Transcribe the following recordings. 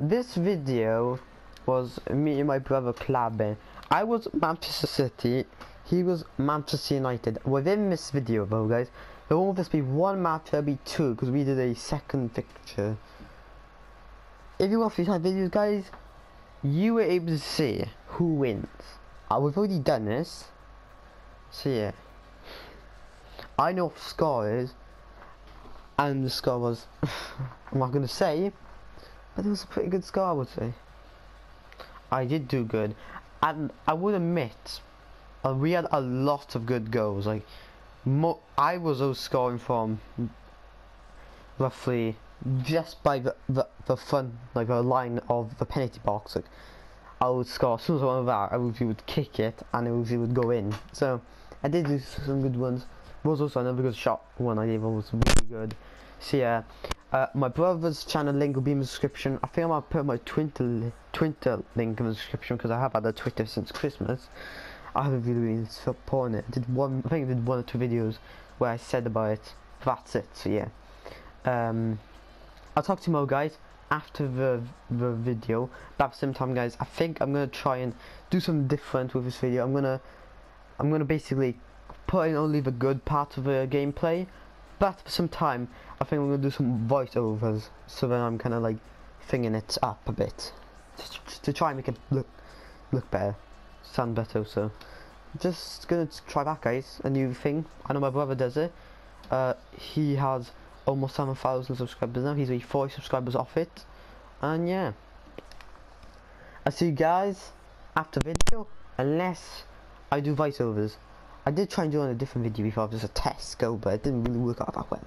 This video was me and my brother Clabin. I was Manchester City, he was Manchester United. Within this video though, guys, there won't just be one match, there'll be two, because we did a second fixture. If you watch these kind of videos, guys, you were able to see who wins. We've already done this, so yeah. I know what the score is, and the score was, I'm not going to say, but it was a pretty good score, I would say. I did do good, and I would admit, we had a lot of good goals. Like, I was also scoring from roughly just by the front, like the line of the penalty box. Like, I would score as soon as I went over that, I would kick it, and it would go in. So I did do some good ones. There was also another good shot one I gave, was really good. So yeah, my brother's channel link will be in the description. I think I might put my Twitter link in the description, because I have had a Twitter since Christmas. I haven't really been supporting it. I think I did one or two videos where I said about it. That's it. So yeah, I'll talk to you more, guys, after the video. But at the same time, guys, I think I'm gonna try and do something different with this video. I'm gonna basically put in only the good part of the gameplay, but for some time I think I'm gonna do some voiceovers, so then I'm kind of like thinking it up a bit to try and make it look better, sound better. So just gonna try that, guys, a new thing. I know my brother does it. He has almost 7,000 subscribers now. He's only 40 subscribers off it, and yeah, I'll see you guys after the video, unless I do voiceovers. I did try and do it on a different video before, just a test go, but it didn't really work out that well.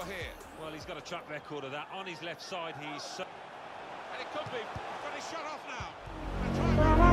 score here. Well, he's got a track record of that. On his left side, he's... So and it could be, but he's shut off now.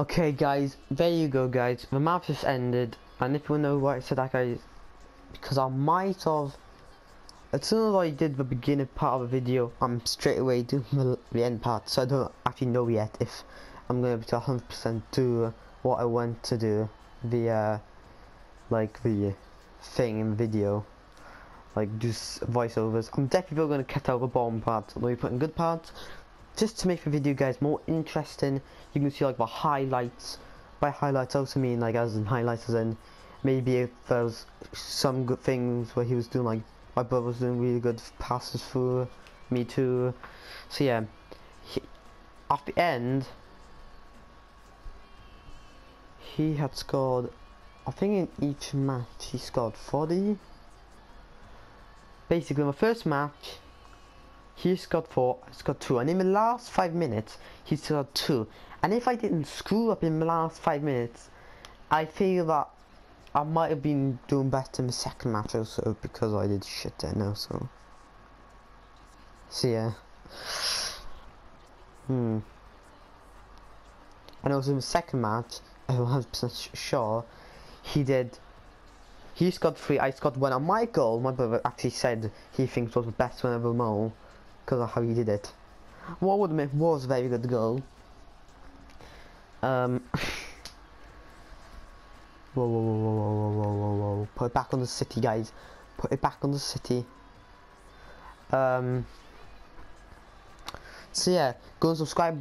Okay guys, there you go guys, the map just ended, and if you wanna know why I said that guys, because I might have, as soon as I did the beginning part of the video, I'm straight away doing the end part, so I don't actually know yet if I'm gonna be able to 100% do what I want to do, the like the thing in the video, like just voiceovers. I'm definitely gonna cut out the bottom part, I'm gonna be putting good parts. Just to make the video guys more interesting, you can see like the highlights. By highlights I also mean like as in highlights as in maybe if there was some good things where he was doing, like my brother was doing really good passes through me too. So yeah, at the end he had scored, I think in each match he scored 40. Basically in the first match he's got 4, he's got 2, and in the last 5 minutes, he's got 2. And if I didn't screw up in the last 5 minutes, I feel that I might have been doing better in the second match also, because I did shit there now, so. So yeah. And also in the second match, I'm 100% sure, he's got 3, I scored 1 on my goal. My brother actually said he thinks was the best one ever more, because of how he did it. What would make was a very good goal. Whoa, whoa, whoa, whoa, whoa, whoa, whoa! Put it back on the City, guys. Put it back on the City. So yeah, go and subscribe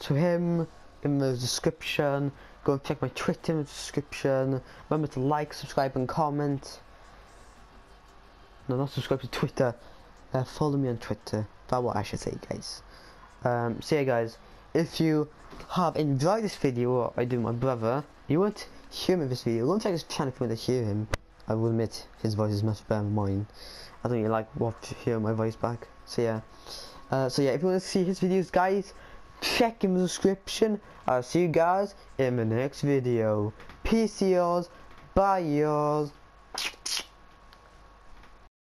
to him in the description. Go and check my Twitter in the description. Remember to like, subscribe, and comment. No, not subscribe to Twitter. Follow me on Twitter, that's what I should say guys. So yeah guys, if you have enjoyed this video, what I do with my brother, you won't hear him in this video, go and check his channel if you want to hear him. I will admit, his voice is much better than mine. I don't really like to hear my voice back, so yeah. So yeah, if you want to see his videos guys, check in the description. I'll see you guys in the next video. Peace yours, bye yours.